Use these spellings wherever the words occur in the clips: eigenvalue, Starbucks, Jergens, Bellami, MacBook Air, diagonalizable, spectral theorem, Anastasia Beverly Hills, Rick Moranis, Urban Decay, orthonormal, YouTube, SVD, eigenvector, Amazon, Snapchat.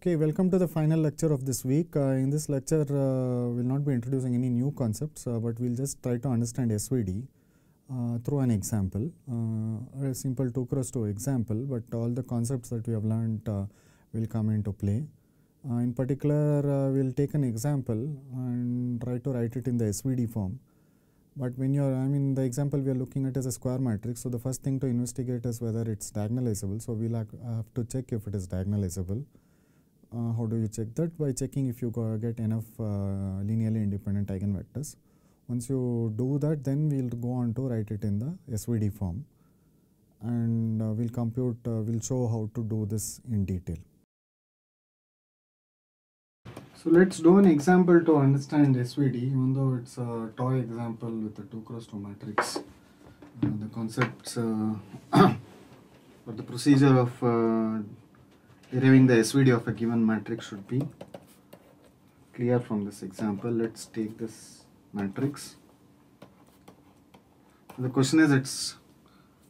Okay, welcome to the final lecture of this week. In this lecture, we will not be introducing any new concepts, but we will just try to understand SVD through an example, a simple 2 cross 2 example, but all the concepts that we have learnt will come into play. In particular, we will take an example and try to write it in the SVD form. But when you are, the example we are looking at is a square matrix, so the first thing to investigate is whether it is diagonalizable. So, we will have to check if it is diagonalizable. How do you check that? By checking if you get enough linearly independent eigenvectors. Once you do that, then we will go on to write it in the SVD form, and we will compute, we will show how to do this in detail. So, let us do an example to understand SVD, even though it is a toy example with a 2 cross 2 matrix. The concepts or the procedure of deriving the SVD of a given matrix should be clear from this example. Let's take this matrix. The question is, it's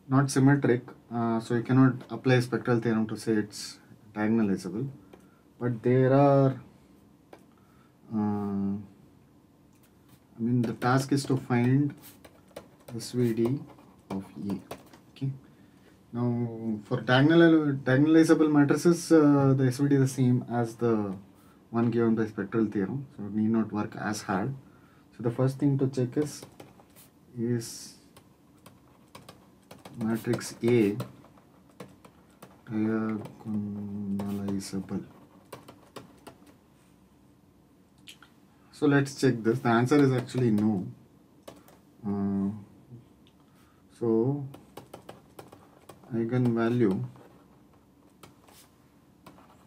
not symmetric, so you cannot apply a spectral theorem to say it's diagonalizable. But there are, the task is to find SVD of A. Okay. Now, for diagonalizable matrices, the SVD is the same as the one given by spectral theorem, so it need not work as hard. So, the first thing to check is matrix A diagonalizable. So, let us check this. The answer is actually no. So, eigenvalue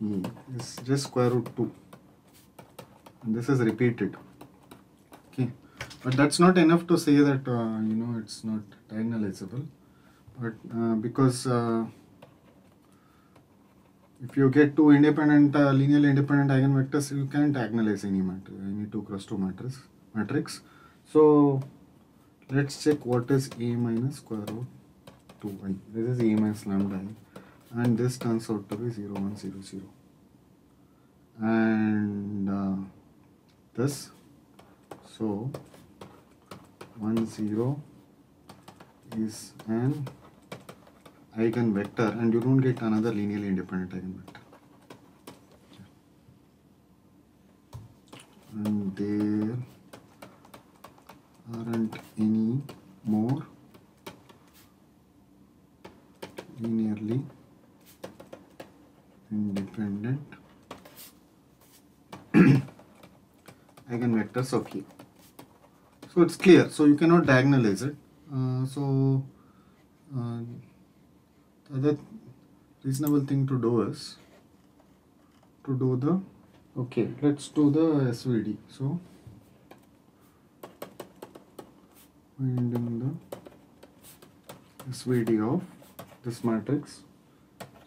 E is just square root 2, and this is repeated. Okay, but that is not enough to say that it is not diagonalizable, but because if you get two independent, linearly independent eigenvectors, you can't diagonalize any matrix, any 2 cross 2 matrix. So, let us check what is A minus square root 2i. This is A minus lambda I, and this turns out to be 0, 1, 0, 0. And this, so 1, 0 is an eigenvector, and you don't get another linearly independent eigenvector. And there aren't any more linearly independent eigenvectors of A. So, it's clear. So, you cannot diagonalize it. Other reasonable thing to do is to do the, okay, let's do the SVD. So, finding the SVD of this matrix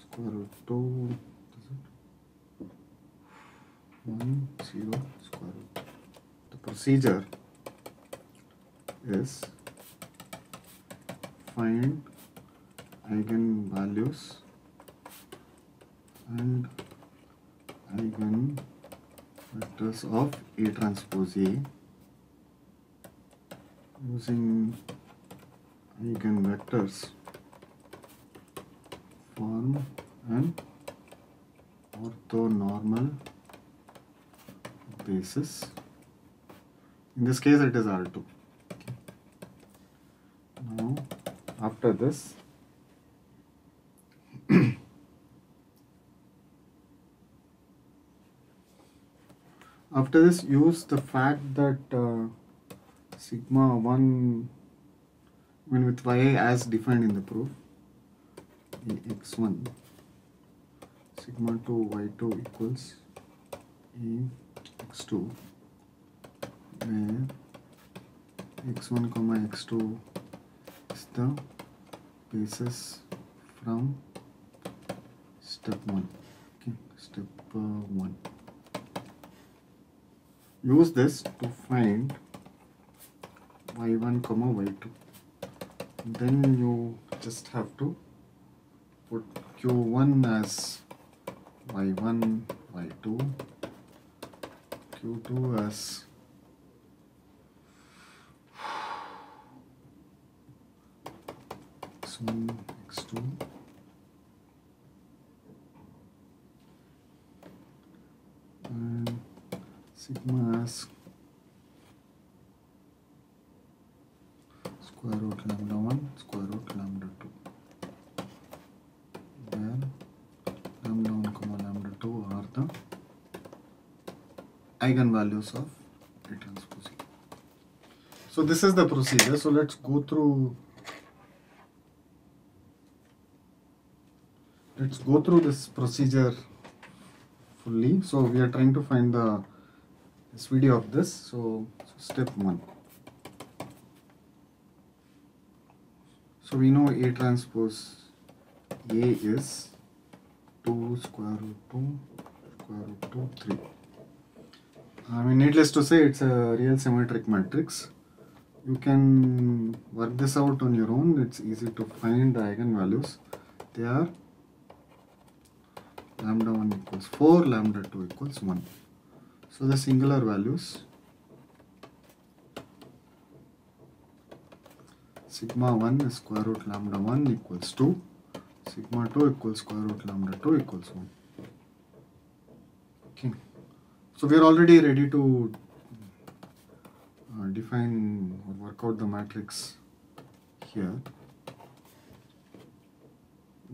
square root 2, 1, 0, square root. The procedure is find eigenvalues and eigenvectors of A transpose A using eigenvectors form an orthonormal basis. In this case, it is R2. Okay. Now, after this, use the fact that sigma 1 with YA as defined in the proof, AX1 sigma 2 Y2 equals AX2, where X1 comma X2 is the basis from step 1. Okay, step 1. Use this to find y1 comma y2. Then you just have to put q1 as y1 y2 q2s x1 x2 and sigma s square root lambda 1 square root lambda 2. Then lambda 1 comma lambda 2 are the eigenvalues of A transpose. So this is the procedure. So let's go through this procedure fully. So we are trying to find the SVD of this. So step 1. So we know A transpose A is 2 square root 2 square root 2 3. I mean, needless to say, it's a real symmetric matrix. You can work this out on your own. It's easy to find the eigenvalues. They are lambda 1 equals 4, lambda 2 equals 1. So the singular values sigma 1 is square root lambda 1 equals 2, sigma 2 equals square root lambda 2 equals 1. Okay. So we are already ready to define or work out the matrix here.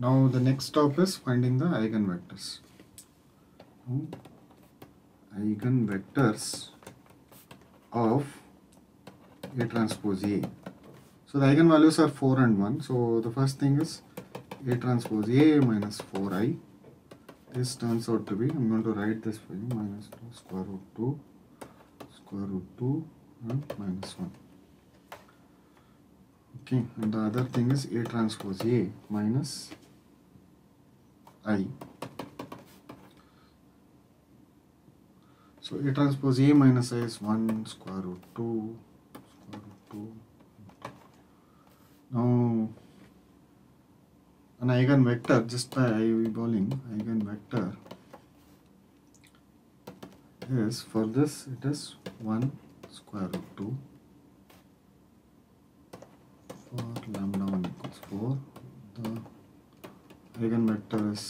Now the next stop is finding the eigenvectors. Eigenvectors of A transpose A. So the eigenvalues are 4 and 1. So the first thing is A transpose A minus 4i. This turns out to be, I'm going to write this for you, minus 2 square root 2 square root 2 and minus 1. Okay, and the other thing is A transpose A minus I. So A transpose A minus I is 1 square root 2 square root 2. Now an eigenvector, just by eyeballing, eigenvector is, for this it is 1 square root 2 for lambda 1 equals 4. The eigenvector is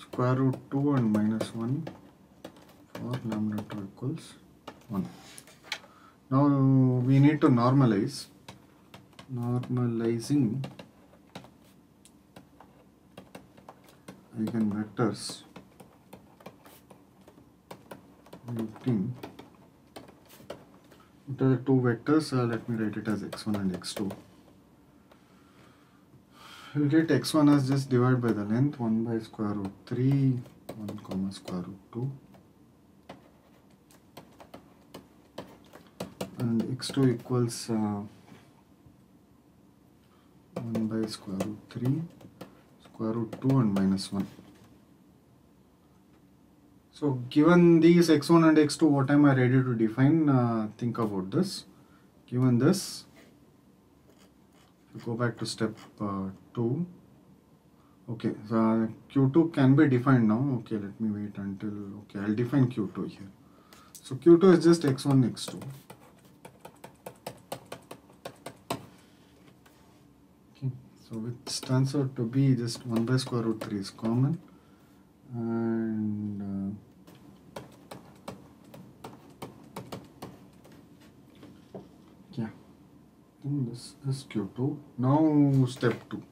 square root 2 and minus 1 for lambda 2 equals 1. Now we need to normalize. Normalizing eigenvectors using the two vectors, let me write it as x1 and x2. We'll get x1 as just divided by the length, 1 by square root 3, 1 comma square root 2. And x2 equals 1 by square root 3, square root 2 and minus 1. So given these x1 and x2, what am I ready to define? Think about this. Given this, go back to step 2. Okay, so q2 can be defined now. Okay, let me wait until, okay, I'll define q2 here. So q2 is just x1, x2. So which turns out to be just 1 by square root 3 is common, and yeah, and this is q2. Now step 2.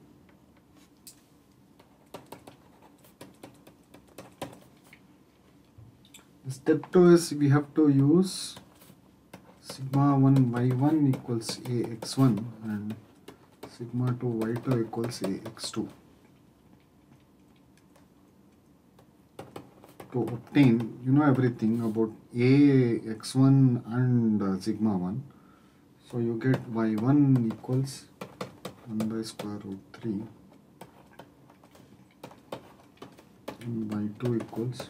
Step 2 is we have to use sigma 1 y1 equals ax1 and sigma 2 y2 equals ax2 to obtain, you know, everything about ax1 and sigma 1. So you get y1 equals 1 by square root 3 and y2 equals 1.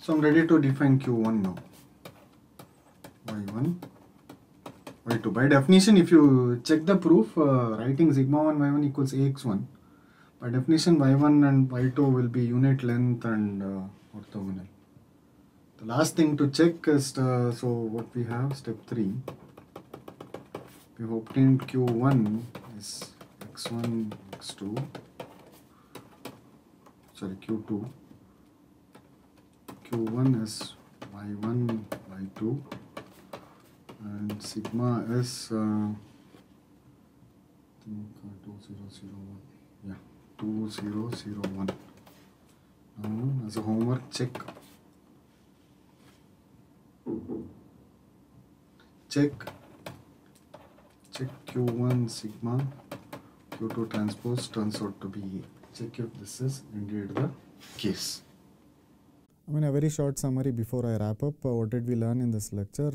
So I'm ready to define q1 now. y1 equal to. By definition, if you check the proof, writing sigma 1 y1 equals ax1, by definition y1 and y2 will be unit length and orthogonal. The last thing to check is, so what we have, step 3, we've obtained q1 is x1, x2, sorry q2, q1 is y1, y2, and sigma is 2001. Yeah, 2001. Now as a homework, check q1 sigma q2 transpose turns out to be A. Check if this is indeed the case. I mean, a very short summary before I wrap up. What did we learn in this lecture?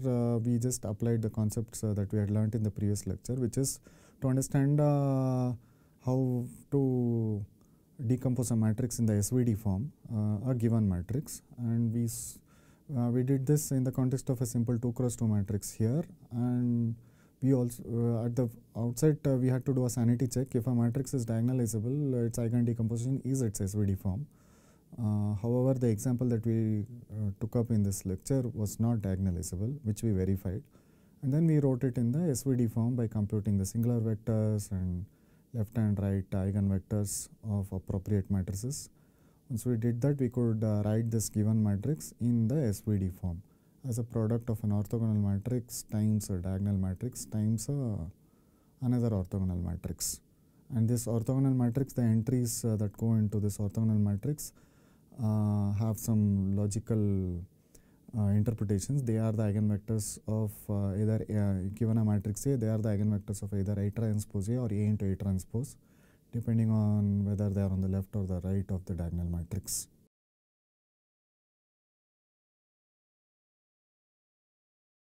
We just applied the concepts that we had learnt in the previous lecture, which is to understand how to decompose a matrix in the SVD form, a given matrix, and we did this in the context of a simple 2×2 matrix here, and we also at the outset we had to do a sanity check. If a matrix is diagonalizable, its eigen decomposition is its SVD form. However, the example that we took up in this lecture was not diagonalizable, which we verified, and then we wrote it in the SVD form by computing the singular vectors and left and right eigenvectors of appropriate matrices. Once we did that, we could write this given matrix in the SVD form as a product of an orthogonal matrix times a diagonal matrix times another orthogonal matrix, and this orthogonal matrix, the entries that go into this orthogonal matrix have some logical interpretations. They are the eigenvectors of either given a matrix A, they are the eigenvectors of either A transpose A or A into A transpose, depending on whether they are on the left or the right of the diagonal matrix.